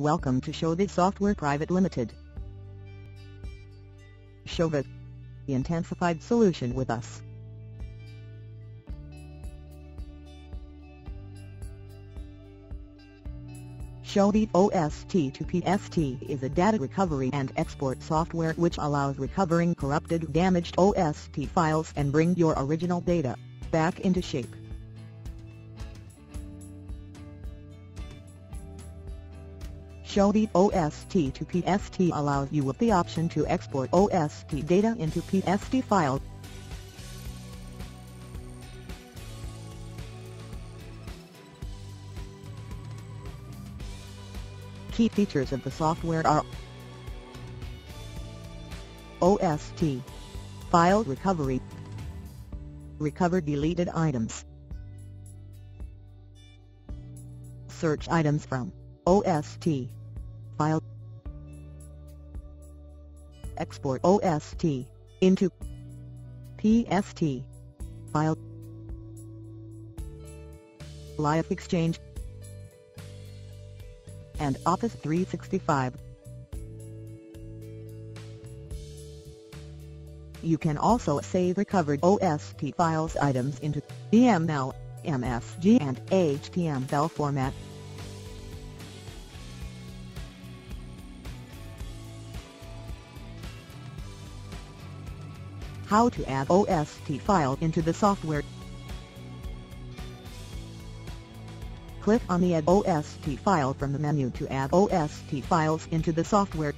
Welcome to Shoviv Software Private Limited. Shoviv, the intensified solution with us. Shoviv OST to PST is a data recovery and export software which allows recovering corrupted, damaged OST files and bring your original data back into shape. Shoviv OST to PST allows you with the option to export OST data into PST files. Key features of the software are OST, file recovery, recover deleted items, search items from OST file, export OST into PST file, Live Exchange and Office 365. You can also save recovered OST files items into XML, MSG and HTML format. How to add OST file into the software. Click on the Add OST File from the menu to add OST files into the software.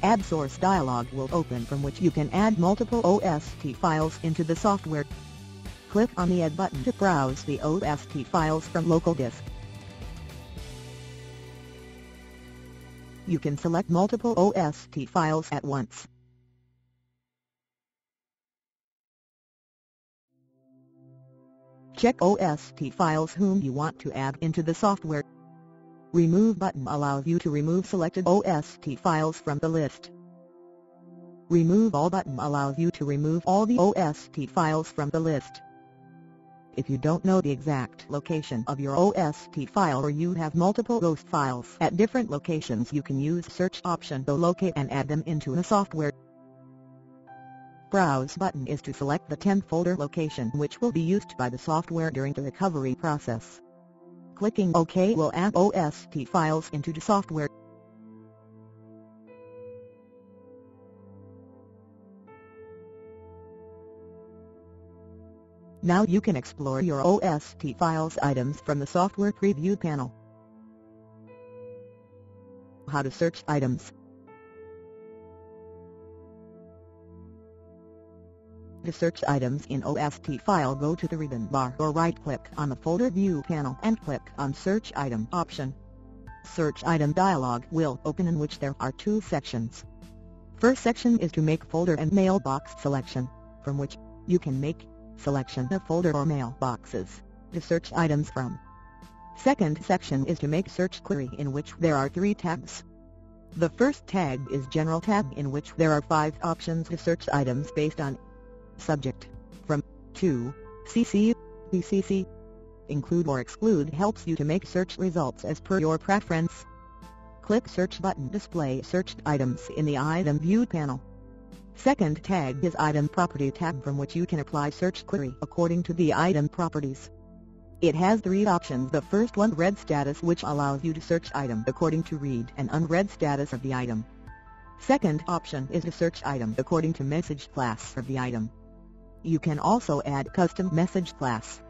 Add Source dialog will open from which you can add multiple OST files into the software. Click on the Add button to browse the OST files from local disk. You can select multiple OST files at once. Check OST files whom you want to add into the software. Remove button allows you to remove selected OST files from the list. Remove all button allows you to remove all the OST files from the list. If you don't know the exact location of your OST file or you have multiple ghost files at different locations, you can use search option to locate and add them into the software. Browse button is to select the 10 folder location which will be used by the software during the recovery process. Clicking OK will add OST files into the software. Now you can explore your OST files items from the software preview panel. How to search items. To search items in OST file, go to the ribbon bar or right-click on the folder view panel and click on Search Item option. Search Item dialog will open in which there are two sections. First section is to make folder and mailbox selection, from which you can make selection of folder or mailboxes to search items from. Second section is to make search query, in which there are three tabs. The first tab is General tab, in which there are 5 options to search items based on subject, from, to, CC, BCC. Include or exclude helps you to make search results as per your preference. Click search button display searched items in the item view panel. Second tag is item property tab, from which you can apply search query according to the item properties. It has 3 options. The first one, read status, which allows you to search item according to read and unread status of the item. Second option is to search item according to message class of the item. You can also add custom message class.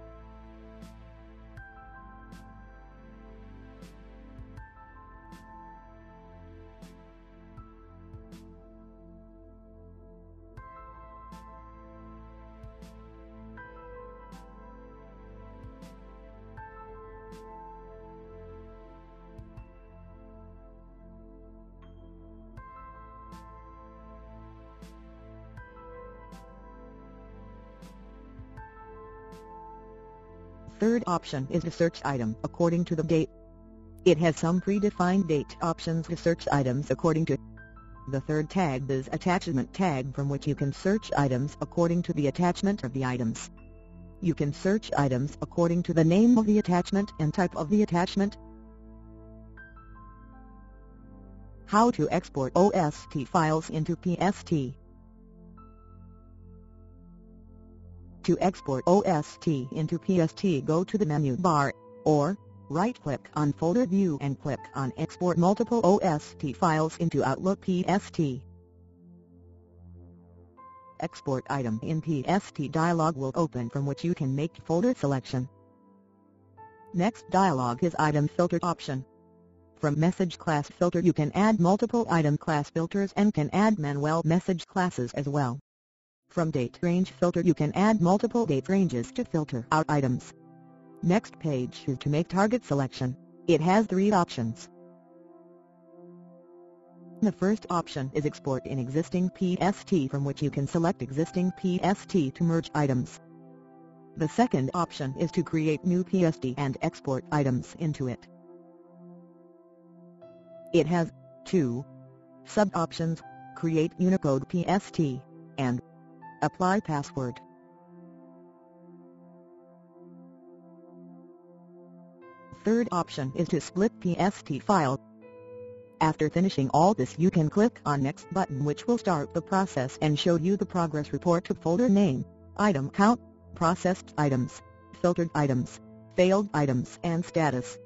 Third option is to search item according to the date. It has some predefined date options to search items according to. The third tag is attachment tag, from which you can search items according to the attachment of the items. You can search items according to the name of the attachment and type of the attachment. How to export OST files into PST. To export OST into PST, go to the menu bar, or right-click on Folder View and click on Export Multiple OST Files into Outlook PST. Export Item in PST dialog will open, from which you can make folder selection. Next dialog is Item Filter option. From message class filter you can add multiple item class filters and can add manual message classes as well. From date range filter you can add multiple date ranges to filter out items. Next page is to make target selection. It has 3 options. The first option is export in existing PST, from which you can select existing PST to merge items. The second option is to create new PST and export items into it. It has 2 sub-options: Create Unicode PST and Apply Password. Third option is to split PST file. After finishing all this, you can click on Next button, which will start the process and show you the progress report to folder name, item count, processed items, filtered items, failed items and status.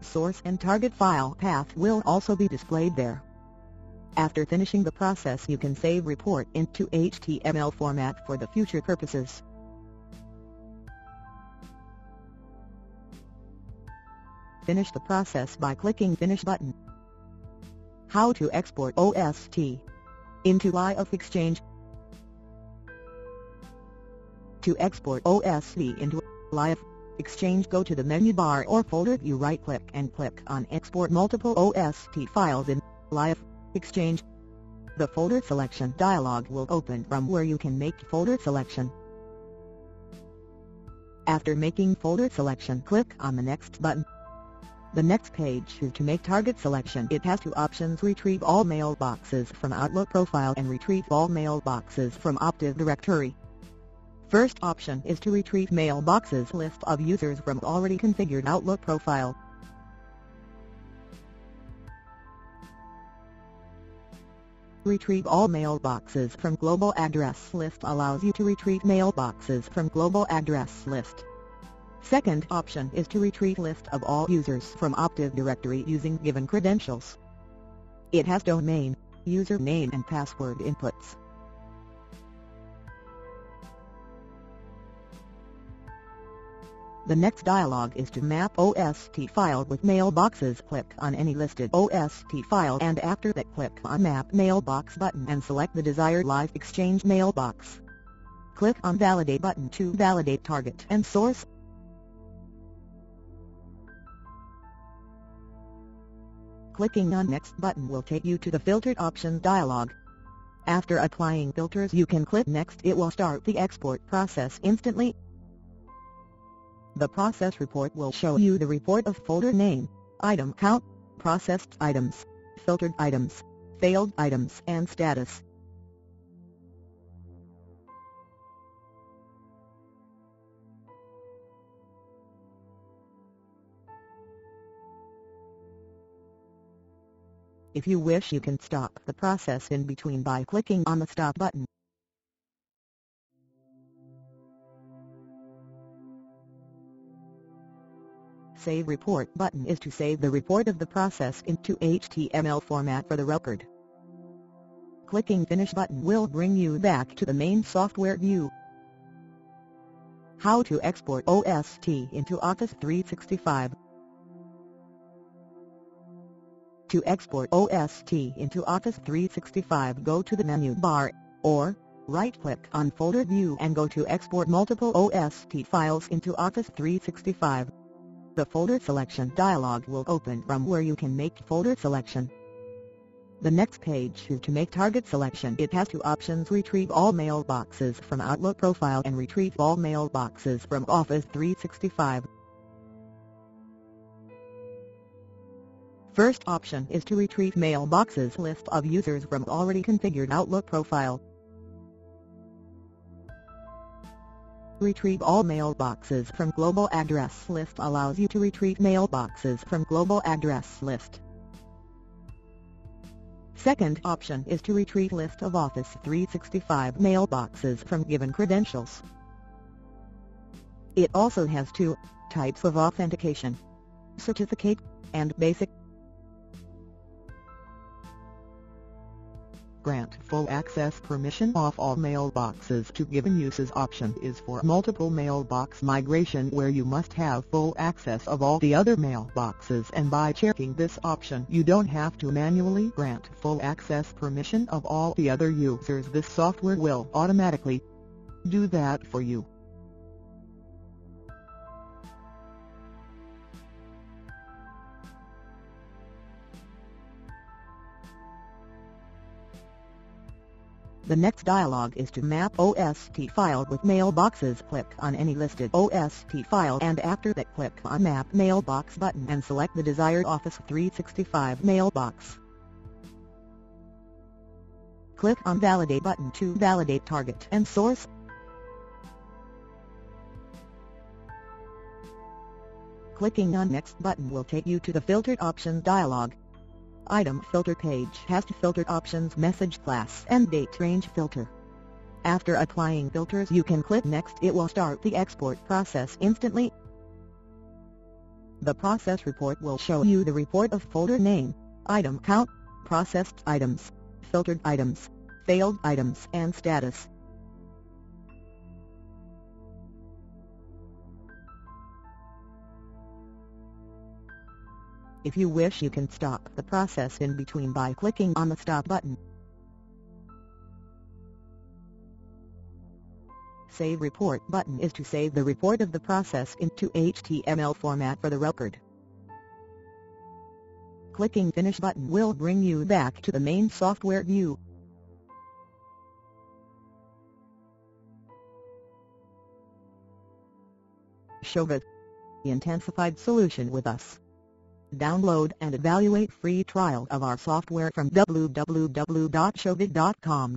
Source and target file path will also be displayed there. After finishing the process, you can save report into HTML format for the future purposes. Finish the process by clicking Finish button. How to export OST into Live Exchange. To export OST into Live Exchange, go to the menu bar or folder view, right-click and click on Export Multiple OST Files in Live Exchange. The folder selection dialog will open, from where you can make folder selection. After making folder selection, click on the Next button. The next page is to make target selection. It has 2 options: Retrieve all mailboxes from Outlook profile and Retrieve all mailboxes from Active Directory. First option is to retrieve mailboxes list of users from already configured Outlook profile. Retrieve all mailboxes from Global Address List allows you to retrieve mailboxes from Global Address List. Second option is to retrieve list of all users from Active Directory using given credentials. It has domain, username and password inputs. The next dialog is to map OST file with mailboxes. Click on any listed OST file and after that click on Map Mailbox button and select the desired Live Exchange mailbox. Click on Validate button to validate target and source. Clicking on Next button will take you to the Filtered Options dialog. After applying filters you can click Next. It will start the export process instantly. The process report will show you the report of folder name, item count, processed items, filtered items, failed items and status. If you wish, you can stop the process in between by clicking on the Stop button. Save Report button is to save the report of the process into HTML format for the record. Clicking Finish button will bring you back to the main software view. How to export OST into Office 365. To export OST into Office 365, go to the menu bar, or right-click on Folder View and go to Export Multiple OST Files into Office 365. The folder selection dialog will open, from where you can make folder selection. The next page is to make target selection. It has 2 options: Retrieve all mailboxes from Outlook profile and Retrieve all mailboxes from Office 365. First option is to retrieve mailboxes list of users from already configured Outlook profile. Retrieve all mailboxes from Global Address List allows you to retrieve mailboxes from Global Address List. Second option is to retrieve list of Office 365 mailboxes from given credentials. It also has two types of authentication: certificate and basic. Grant full access permission off all mailboxes to given uses option is for multiple mailbox migration where you must have full access of all the other mailboxes, and by checking this option you don't have to manually grant full access permission of all the other users. This software will automatically do that for you. The next dialog is to map OST file with mailboxes. Click on any listed OST file and after that click on Map Mailbox button and select the desired Office 365 mailbox. Click on Validate button to validate target and source. Clicking on Next button will take you to the Filtered Options dialog. Item filter page has filtered options, message class and date range filter. After applying filters you can click next. It will start the export process instantly. The process report will show you the report of folder name, item count, processed items, filtered items, failed items and status. If you wish you can stop the process in between by clicking on the stop button. Save report button is to save the report of the process into HTML format for the record. Clicking finish button will bring you back to the main software view. Shoviv, the intensified solution with us. Download and evaluate free trial of our software from www.shoviv.com.